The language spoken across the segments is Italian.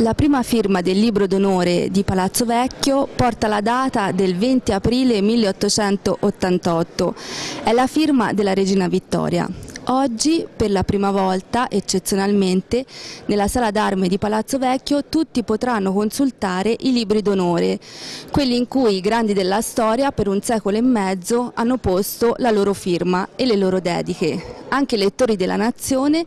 La prima firma del libro d'onore di Palazzo Vecchio porta la data del 20 aprile 1888, è la firma della regina Vittoria. Oggi, per la prima volta, eccezionalmente, nella sala d'arme di Palazzo Vecchio tutti potranno consultare i libri d'onore, quelli in cui i grandi della storia per un secolo e mezzo hanno posto la loro firma e le loro dediche. Anche i lettori della Nazione,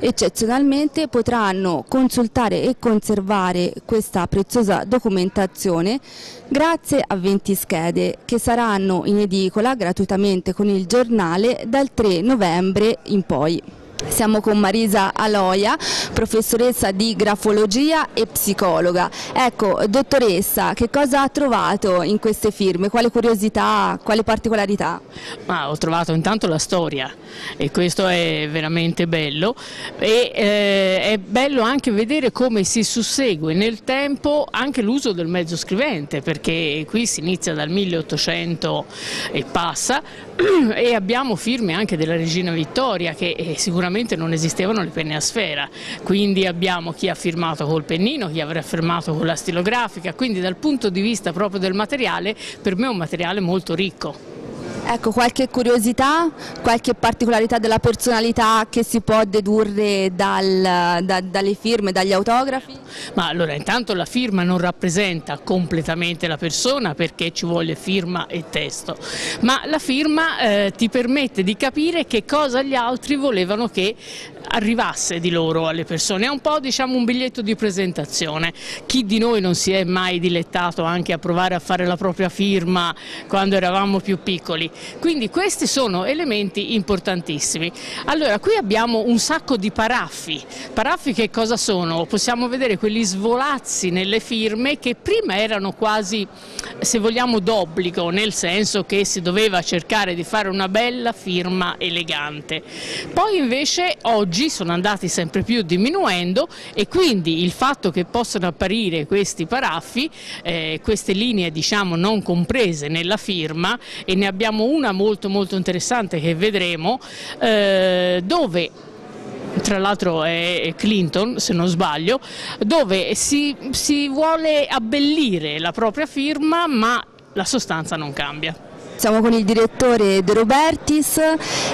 eccezionalmente, potranno consultare e conservare questa preziosa documentazione grazie a 20 schede che saranno in edicola gratuitamente con il giornale dal 3 novembre in poi. Siamo con Marisa Aloia, professoressa di grafologia e psicologa. Ecco, dottoressa, che cosa ha trovato in queste firme? Quale curiosità, quale particolarità? Ma ho trovato intanto la storia e questo è veramente bello e è bello anche vedere come si sussegue nel tempo anche l'uso del mezzo scrivente, perché qui si inizia dal 1800 e passa e abbiamo firme anche della regina Vittoria che è sicuramente non esistevano le penne a sfera, quindi abbiamo chi ha firmato col pennino, chi avrà firmato con la stilografica, quindi dal punto di vista proprio del materiale, per me è un materiale molto ricco. Ecco, qualche curiosità, qualche particolarità della personalità che si può dedurre dalle firme, dagli autografi? Ma allora, intanto la firma non rappresenta completamente la persona perché ci vuole firma e testo, ma la firma ti permette di capire che cosa gli altri volevano che arrivasse di loro alle persone. È un po', diciamo, un biglietto di presentazione. Chi di noi non si è mai dilettato anche a provare a fare la propria firma quando eravamo più piccoli? Quindi questi sono elementi importantissimi. Allora, qui abbiamo un sacco di paraffi. Paraffi che cosa sono? Possiamo vedere quegli svolazzi nelle firme che prima erano quasi, se vogliamo, d'obbligo, nel senso che si doveva cercare di fare una bella firma elegante. Poi invece oggi sono andati sempre più diminuendo e quindi il fatto che possano apparire questi paraffi, queste linee, diciamo, non comprese nella firma, e ne abbiamo una molto interessante che vedremo, dove tra l'altro è Clinton, se non sbaglio, dove si vuole abbellire la propria firma ma la sostanza non cambia. Siamo con il direttore De Robertis.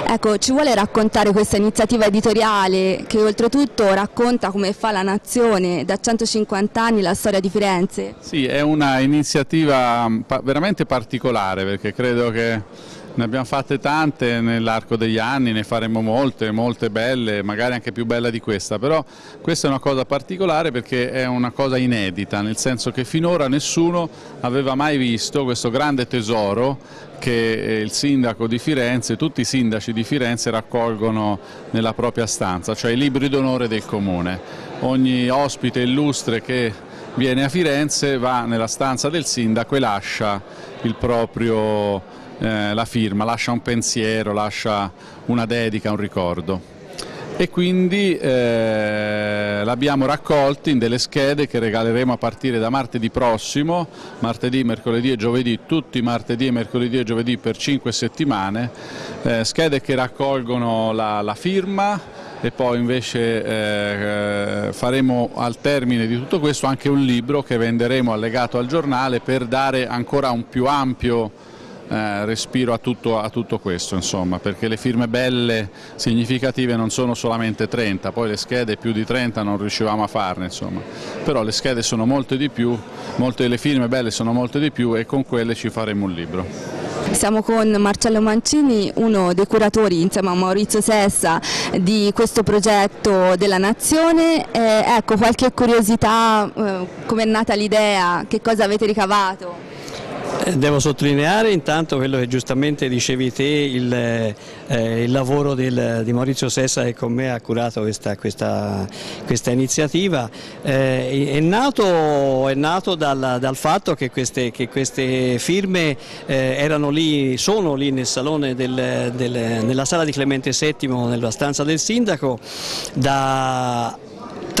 Ecco, ci vuole raccontare questa iniziativa editoriale che oltretutto racconta come fa la Nazione da 150 anni la storia di Firenze? Sì, è una iniziativa veramente particolare perché credo che ne abbiamo fatte tante nell'arco degli anni, ne faremo molte belle, magari anche più bella di questa, però questa è una cosa particolare perché è una cosa inedita, nel senso che finora nessuno aveva mai visto questo grande tesoro che il sindaco di Firenze, tutti i sindaci di Firenze raccolgono nella propria stanza, cioè i libri d'onore del comune. Ogni ospite illustre che viene a Firenze va nella stanza del sindaco e lascia il proprio la firma, lascia un pensiero, lascia una dedica, un ricordo, e quindi l'abbiamo raccolti in delle schede che regaleremo a partire da martedì prossimo, martedì, mercoledì e giovedì, tutti martedì, mercoledì e giovedì per 5 settimane, schede che raccolgono la firma. E poi invece faremo al termine di tutto questo anche un libro che venderemo allegato al giornale per dare ancora un più ampio respiro a tutto questo, insomma, perché le firme belle, significative non sono solamente 30, poi le schede più di 30 non riuscivamo a farne, insomma, però le schede sono molte di più, molte delle firme belle sono molte di più e con quelle ci faremo un libro. Siamo con Marcello Mancini, uno dei curatori insieme a Maurizio Sessa di questo progetto della Nazione. Ecco, qualche curiosità, com'è nata l'idea, che cosa avete ricavato? Devo sottolineare intanto quello che giustamente dicevi te, il lavoro di Maurizio Sessa che con me ha curato questa iniziativa. È nato dal fatto che queste firme sono lì nel salone nella sala di Clemente VII, nella stanza del sindaco, da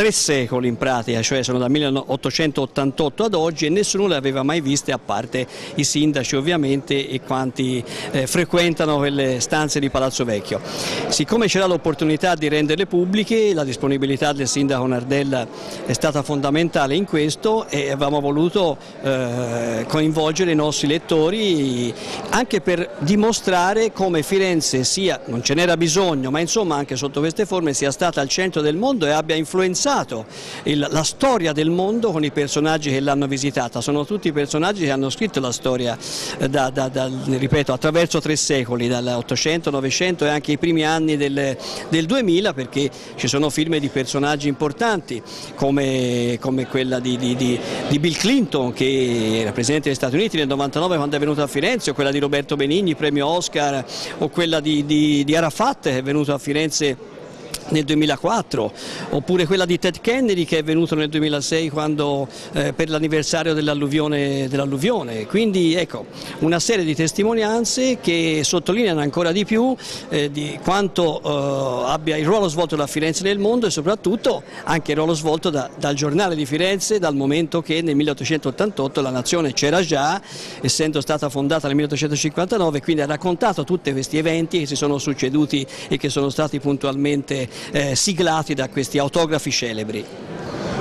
3 secoli in pratica, cioè sono dal 1888 ad oggi, e nessuno le aveva mai viste a parte i sindaci ovviamente e quanti frequentano quelle stanze di Palazzo Vecchio. Siccome c'era l'opportunità di renderle pubbliche, la disponibilità del sindaco Nardella è stata fondamentale in questo, e avevamo voluto coinvolgere i nostri lettori anche per dimostrare come Firenze sia, non ce n'era bisogno, ma insomma anche sotto queste forme sia stata al centro del mondo e abbia influenzato la storia del mondo con i personaggi che l'hanno visitata. Sono tutti personaggi che hanno scritto la storia, ripeto, attraverso 3 secoli, dall'800, 900 e anche i primi anni del 2000, perché ci sono firme di personaggi importanti come quella di Bill Clinton, che era Presidente degli Stati Uniti nel 99 quando è venuto a Firenze, o quella di Roberto Benigni, premio Oscar, o quella di Arafat, che è venuto a Firenze nel 2004, oppure quella di Ted Kennedy, che è venuto nel 2006 quando, per l'anniversario dell'alluvione. Quindi ecco, una serie di testimonianze che sottolineano ancora di più di quanto abbia il ruolo svolto da Firenze nel mondo, e soprattutto anche il ruolo svolto dal giornale di Firenze, dal momento che nel 1888 La Nazione c'era già, essendo stata fondata nel 1859, quindi ha raccontato tutti questi eventi che si sono succeduti e che sono stati puntualmente siglati da questi autografi celebri.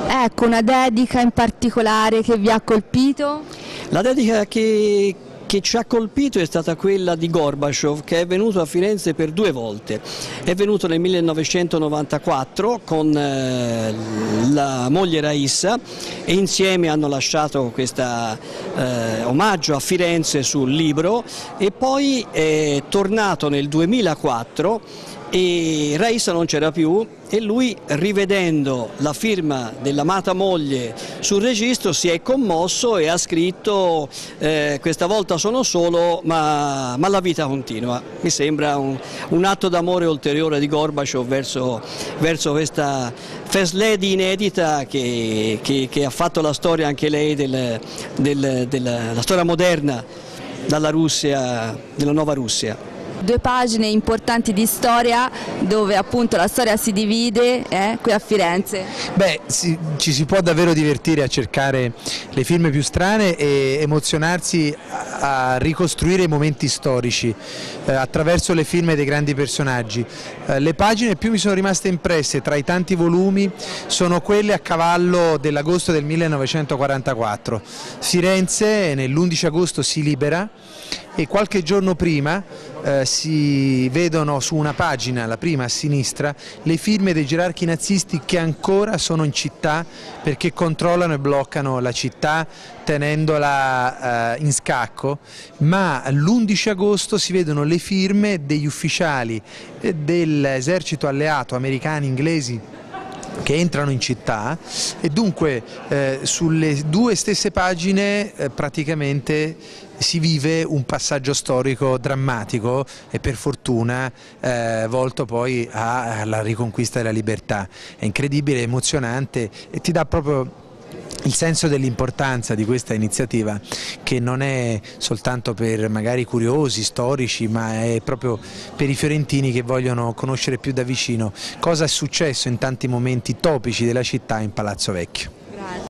Ecco, una dedica in particolare che vi ha colpito? La dedica che ci ha colpito è stata quella di Gorbaciov, che è venuto a Firenze per 2 volte. È venuto nel 1994 con la moglie Raissa, e insieme hanno lasciato questo omaggio a Firenze sul libro, e poi è tornato nel 2004 e Raissa non c'era più, e lui, rivedendo la firma dell'amata moglie sul registro, si è commosso e ha scritto questa volta sono solo ma la vita continua. Mi sembra un atto d'amore ulteriore di Gorbaciov verso questa first lady inedita che ha fatto la storia anche lei, della storia moderna della nuova Russia. 2 pagine importanti di storia, dove appunto la storia si divide qui a Firenze. Beh, ci si può davvero divertire a cercare le firme più strane e emozionarsi a ricostruire i momenti storici attraverso le firme dei grandi personaggi. Le pagine più mi sono rimaste impresse tra i tanti volumi sono quelle a cavallo dell'agosto del 1944. Firenze nell'11 agosto si libera, e qualche giorno prima si vedono su una pagina, la prima a sinistra, le firme dei gerarchi nazisti che ancora sono in città perché controllano e bloccano la città tenendola in scacco, ma l'11 agosto si vedono le firme degli ufficiali dell'esercito alleato, americani, inglesi, che entrano in città, e dunque sulle 2 stesse pagine praticamente si vive un passaggio storico drammatico e per fortuna volto poi alla riconquista della libertà. È incredibile, emozionante, e ti dà proprio il senso dell'importanza di questa iniziativa, che non è soltanto per magari curiosi, storici, ma è proprio per i fiorentini che vogliono conoscere più da vicino cosa è successo in tanti momenti topici della città in Palazzo Vecchio.